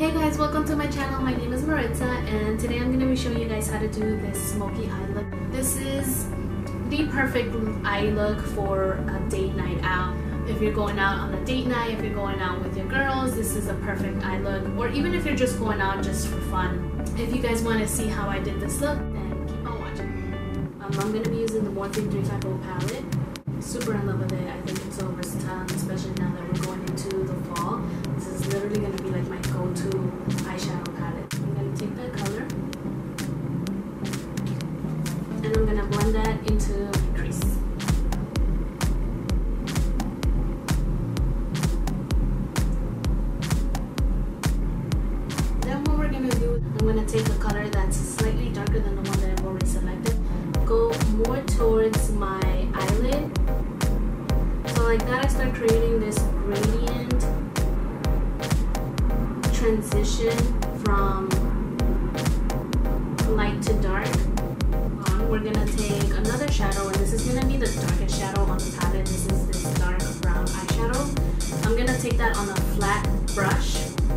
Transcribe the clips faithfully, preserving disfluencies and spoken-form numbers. Hey guys, welcome to my channel. My name is Maritza and today I'm going to be showing you guys how to do this smoky eye look. This is the perfect eye look for a date night out. If you're going out on a date night, if you're going out with your girls, this is a perfect eye look. Or even if you're just going out just for fun. If you guys want to see how I did this look, then keep on watching. Um, I'm going to be using the One three Type-O palette. Super in love with it. I think it's so versatile, especially now that we're going into the fall. This is literally going to be like my go-to eyeshadow palette. I'm going to take that color and I'm going to blend that into my crease. Then what we're going to do, I'm going to take a color that's slightly darker than the one that I've already selected. Go more towards my eyelid. So like that, I start creating this gradient transition from light to dark. Um, we're gonna take another shadow, and this is gonna be the darkest shadow on the palette. This is this dark brown eyeshadow. I'm gonna take that on a flat brush.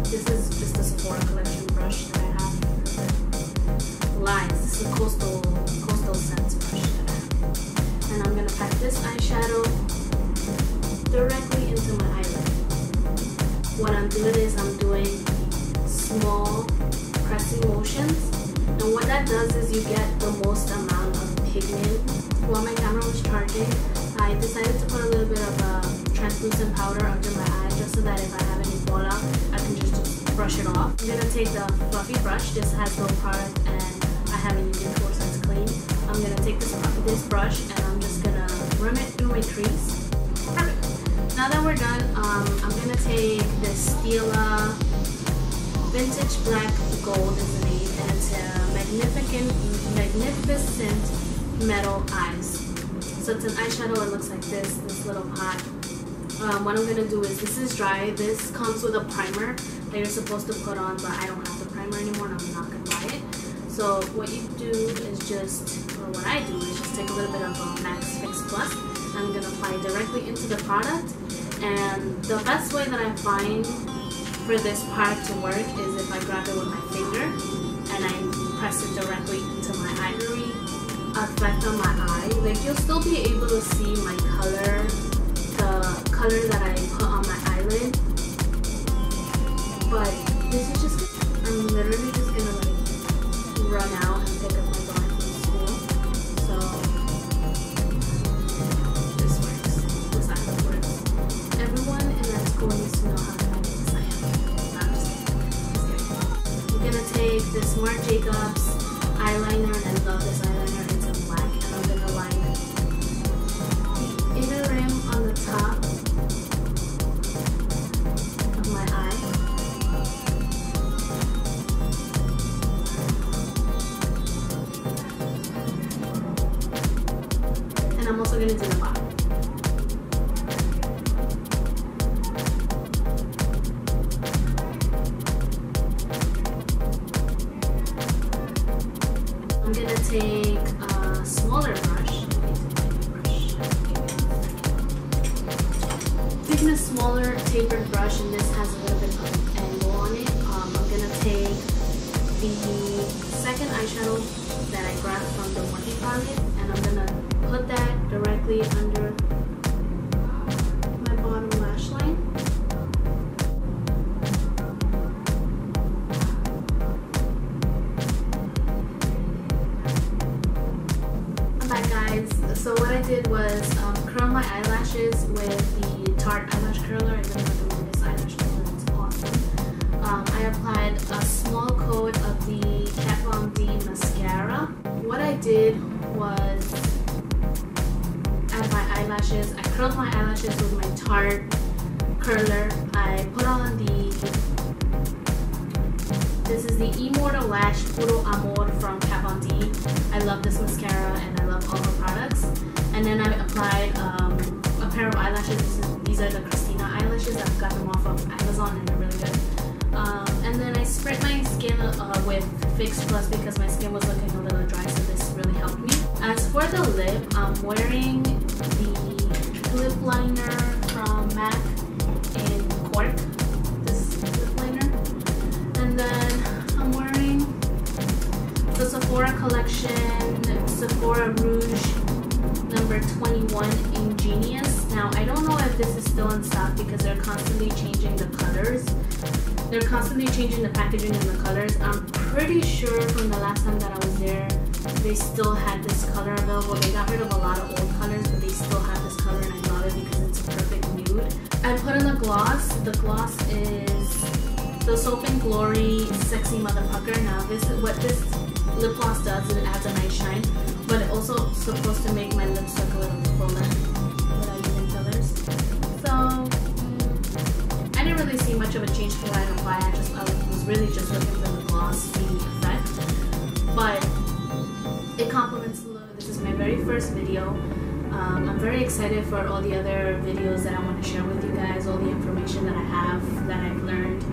This is just a Sephora collection brush that I have. Lies. This is a Coastal Coastal Scents brush that I have. And I'm gonna pack this eyeshadow directly into my eyelid. What I'm doing is I'm doing small pressing motions, and what that does is you get the most amount of pigment. While my camera was charging, I decided to put a little bit of a translucent powder under my eye just so that if I have any fallout, I can just, just brush it off. I'm going to take the fluffy brush. This has no product and I haven't used it before, so it's clean. I'm going to take this, this brush and I'm just going to run it through my crease. Perfect! Now that we're done, um, I'm going to take this Stila Vintage Black Gold is the name, and it's a magnificent, magnificent metal eyes. So it's an eyeshadow. It looks like this, this little pot. Um, what I'm gonna do is, this is dry. This comes with a primer that you're supposed to put on, but I don't have the primer anymore, and I'm not gonna buy it. So what you do is just, or what I do is just take a little bit of a Mac Fix Plus. I'm gonna apply directly into the product, and the best way that I find for this product to work is if I grab it with my finger and I press it directly into my eye. Very effect on my eye. Like, you'll still be able to see my color, the color that I put on my eyelid. But this is just gonna, I'm literally just gonna like run out and pick up my daughter from school. So this works. This eye works. Everyone in that school needs to know how to. Take this Marc Jacobs eyeliner, and I love this eyeliner. It's in black, and I'm gonna line the inner rim on the top of my eye, and I'm also gonna do the bottom. Take a smaller brush. Taking a smaller tapered brush, and this has a little bit of an angle on it. Um, I'm gonna take the second eyeshadow that I grabbed from the One three palette, and I'm gonna put that directly under my bottom lash line. So what I did was um, curl my eyelashes with the Tarte eyelash curler. I really recommend this eyelash curler, it's awesome. Um, I applied a small coat of the Kat Von D mascara. What I did was, at my eyelashes, I curled my eyelashes with my Tarte curler. I put on the, this is the Immortal Lash Puro Amor from Kat Von D. I love this mascara and I love all her products. And then I applied um, a pair of eyelashes. This is, these are the Christina eyelashes. I've got them off of Amazon and they're really good. Um, and then I sprayed my skin uh, with Fix Plus because my skin was looking a little dry, so this really helped me. As for the lip, I'm wearing the lip liner from MAC in Cork. This lip liner. And Sephora collection, Sephora Rouge number twenty-one, Ingenious. Now I don't know if this is still in stock because they're constantly changing the colors. They're constantly changing the packaging and the colors. I'm pretty sure from the last time that I was there, they still had this color available. They got rid of a lot of old colors, but they still have this color, and I love it because it's a perfect nude. I put in the gloss. The gloss is the Soap and Glory Sexy Mother Pucker. Now this is what this lip gloss does. It adds a nice shine, but it also supposed to make my lips look a little fuller without using fillers. So I didn't really see much of a change to what I don't buy. I just probably was really just looking for the glossy effect, but it complements the look. This is my very first video. Um, I'm very excited for all the other videos that I want to share with you guys, all the information that I have, that I've learned.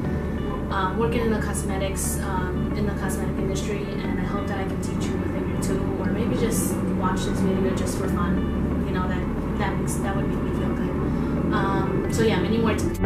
Um, working in the cosmetics, um, in the cosmetic industry, and I hope that I can teach you a thing or two, or maybe just watch this video just for fun. You know, that that, makes, that would make me feel good. Um, so yeah, many more to